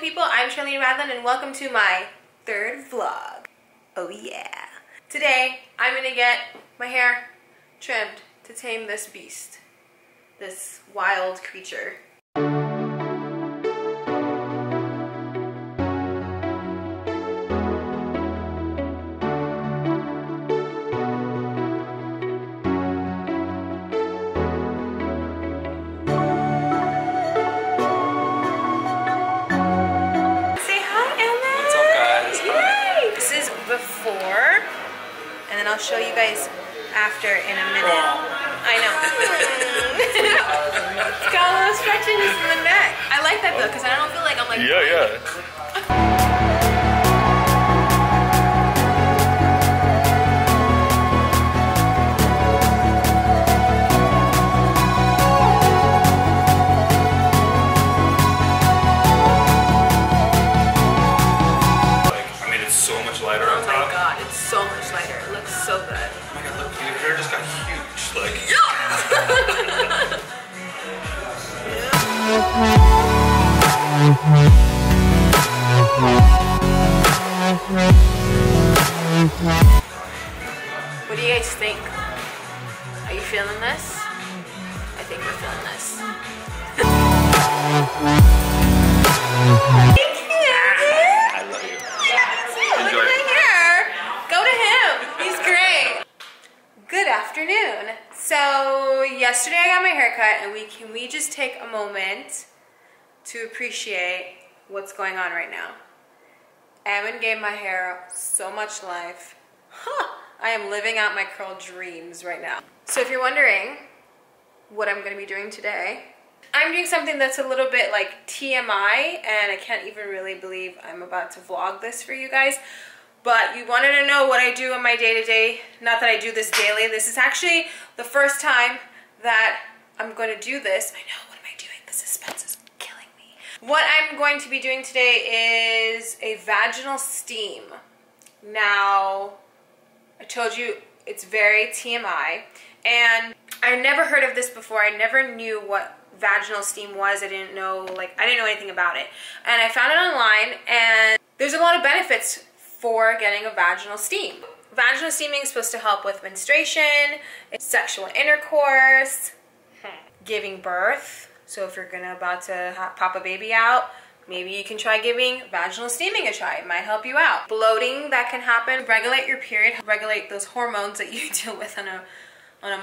people, I'm Charlene Radlein and welcome to my third vlog. Oh yeah. Today, I'm gonna get my hair trimmed to tame this beast, this wild creature. Before, and then I'll show you guys after in a minute. I know. It's got a little stretchiness in the neck. I like that though, because I don't feel like I'm like. Yeah, What do you guys think? Are you feeling this? I think we're feeling this. I love you. Yeah, look at my hair. Go to him. He's great. Good afternoon. So yesterday I got my haircut, and can we just take a moment to appreciate what's going on right now. Ammon gave my hair so much life. I am living out my curl dreams right now. So if you're wondering what I'm gonna be doing today, I'm doing something that's a little bit like TMI, and I can't even really believe I'm about to vlog this for you guys. But you wanted to know what I do in my day-to-day. Not that I do this daily. This is actually the first time that I'm going to do this. I know, what am I doing? The suspense is killing me. What I'm going to be doing today is a vaginal steam. Now, I told you it's very TMI. And I never heard of this before. I never knew what vaginal steam was. I didn't know anything about it. And I found it online, and there's a lot of benefits for getting a vaginal steam. Vaginal steaming is supposed to help with menstruation, sexual intercourse, giving birth. So if you're about to pop a baby out, maybe you can try giving vaginal steaming a try. It might help you out. Bloating that can happen. Regulate your period. Regulate those hormones that you deal with on a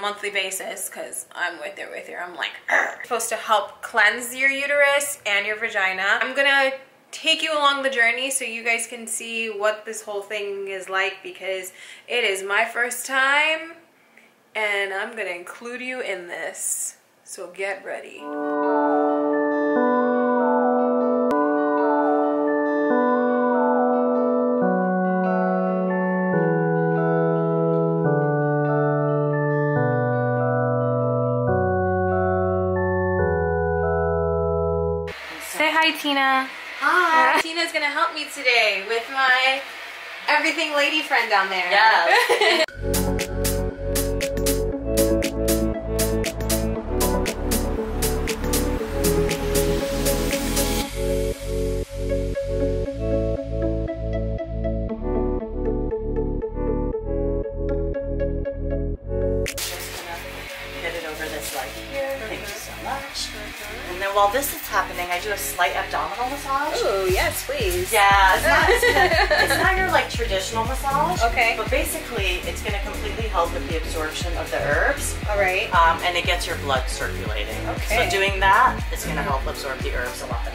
monthly basis, because I'm right there with you. I'm like, argh. It's supposed to help cleanse your uterus and your vagina. I'm gonna take you along the journey so you guys can see what this whole thing is like, because it is my first time and I'm gonna include you in this, so get ready. Say hi, Tina. Hi. Tina's gonna help me today with my everything lady friend down there. Yes. While this is happening, I do a slight abdominal massage. Oh, yes, please. Yeah, it's not your like traditional massage. Okay. But basically, it's going to completely help with the absorption of the herbs. All right. And it gets your blood circulating. Okay. So doing that is going to help absorb the herbs a lot better.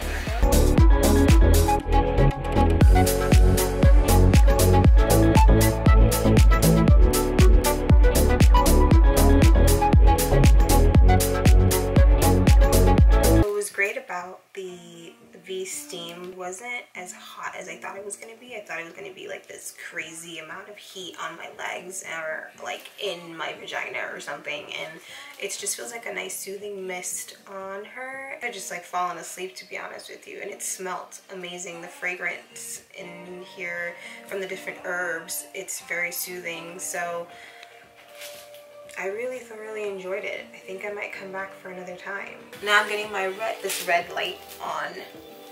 The V-steam wasn't as hot as I thought it was going to be. I thought it was going to be like this crazy amount of heat on my legs or like in my vagina or something, and it just feels like a nice soothing mist on her. I just like fallen asleep, to be honest with you, and it smelled amazing. The fragrance in here from the different herbs, it's very soothing, so I really thoroughly enjoyed it. I think I might come back for another time. Now I'm getting this red light on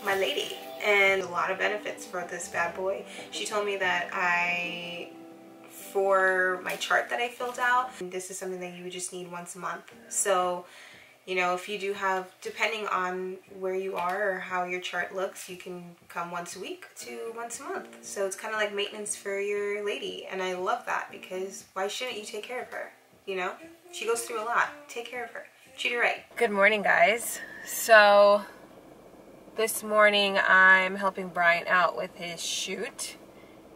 my lady, and a lot of benefits for this bad boy. She told me that for my chart that I filled out, this is something that you would just need once a month. So, you know, if you do have, depending on where you are or how your chart looks, you can come once a week to once a month. So it's kind of like maintenance for your lady, and I love that, because why shouldn't you take care of her? You know, she goes through a lot. Take care of her. Treat her right. Good morning, guys. So this morning I'm helping Brian out with his shoot.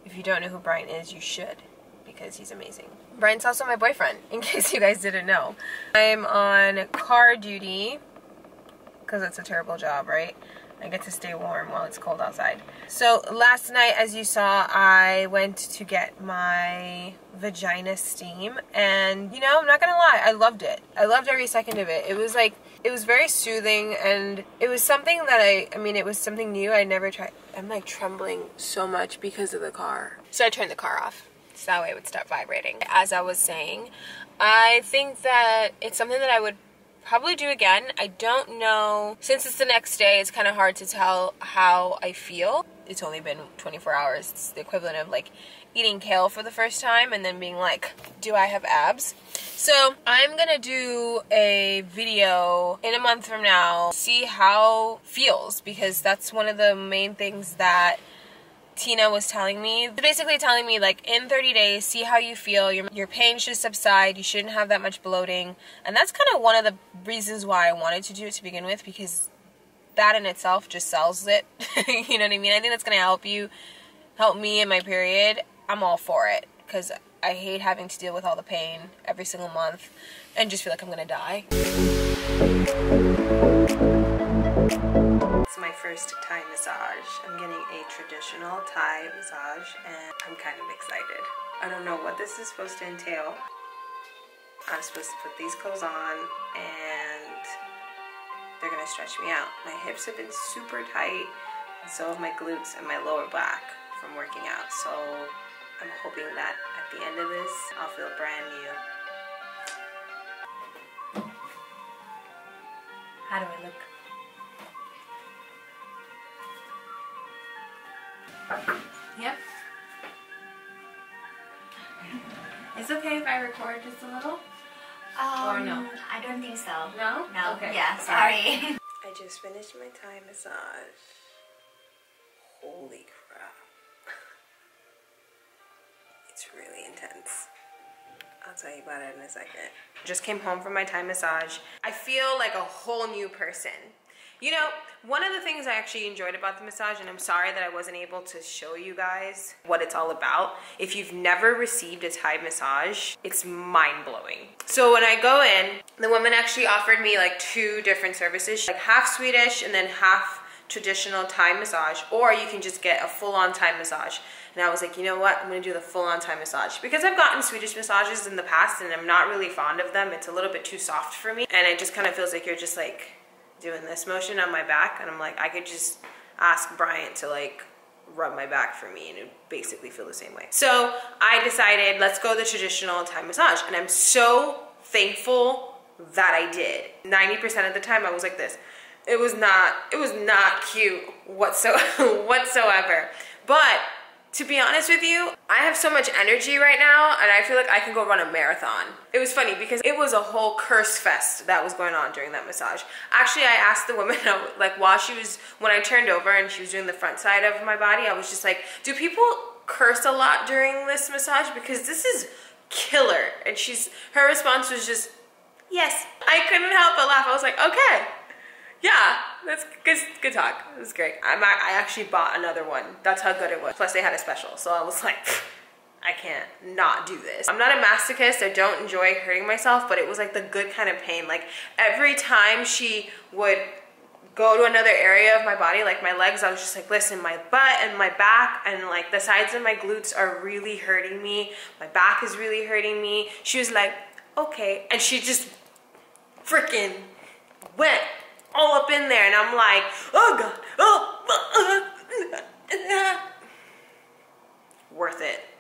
If you don't know who Brian is, you should, because he's amazing. Brian's also my boyfriend, in case you guys didn't know. I'm on car duty, because it's a terrible job, right? I get to stay warm while it's cold outside. So last night, as you saw, I went to get my vagina steam, and you know, I'm not gonna lie, I loved it. I loved every second of it. It was like, it was very soothing, and it was something that I mean, it was something new. I never tried. I'm like trembling so much because of the car. So I turned the car off, so that way it would stop vibrating. As I was saying, I think that it's something that I would probably do again. I don't know, since it's the next day, it's kind of hard to tell how I feel. It's only been 24 hours. It's the equivalent of like eating kale for the first time and then being like, do I have abs? So I'm gonna do a video in a month from now, see how it feels, because that's one of the main things that Tina was telling me, basically telling me like, in 30 days, see how you feel, your pain should subside, you shouldn't have that much bloating. And that's kind of one of the reasons why I wanted to do it to begin with, because that in itself just sells it. You know what I mean? I think that's going to help me in my period. I'm all for it, because I hate having to deal with all the pain every single month and just feel like I'm going to die. It's my first Thai massage. I'm getting a traditional Thai massage, and I'm kind of excited. I don't know what this is supposed to entail. I'm supposed to put these clothes on, and they're gonna stretch me out. My hips have been super tight, and so have my glutes and my lower back from working out. So I'm hoping that at the end of this, I'll feel brand new. How do I look? Yep. It's okay if I record just a little? Or no? I don't think so. No? No. Okay. Yeah, sorry. I just finished my Thai massage. Holy crap. It's really intense. I'll tell you about it in a second. Just came home from my Thai massage. I feel like a whole new person. You know, one of the things I actually enjoyed about the massage, and I'm sorry that I wasn't able to show you guys what it's all about. If you've never received a Thai massage, it's mind-blowing. So when I go in, the woman actually offered me like two different services, like half Swedish and then half traditional Thai massage, or you can just get a full-on Thai massage. And I was like, you know what, I'm gonna do the full-on Thai massage, because I've gotten Swedish massages in the past and I'm not really fond of them. It's a little bit too soft for me, and it just kind of feels like you're just like doing this motion on my back, and I'm like, I could just ask Bryant to like rub my back for me and it would basically feel the same way. So I decided, let's go the traditional Thai massage, and I'm so thankful that I did. 90% of the time I was like this. It was not cute whatsoever. But to be honest with you, I have so much energy right now, and I feel like I can go run a marathon. It was funny because it was a whole curse fest that was going on during that massage. Actually, I asked the woman, like while she was, when I turned over and she was doing the front side of my body, I was just like, do people curse a lot during this massage? Because this is killer. And her response was just, yes. I couldn't help but laugh. I was like, okay. Yeah, that's good talk. It was great. I actually bought another one. That's how good it was. Plus they had a special, so I was like, I can't not do this. I'm not a masochist. I don't enjoy hurting myself, but it was like the good kind of pain. Like every time she would go to another area of my body, like my legs, I was just like, listen, my butt and my back and like the sides of my glutes are really hurting me. My back is really hurting me. She was like, okay. And she just freaking went all up in there, and I'm like, oh God, worth it.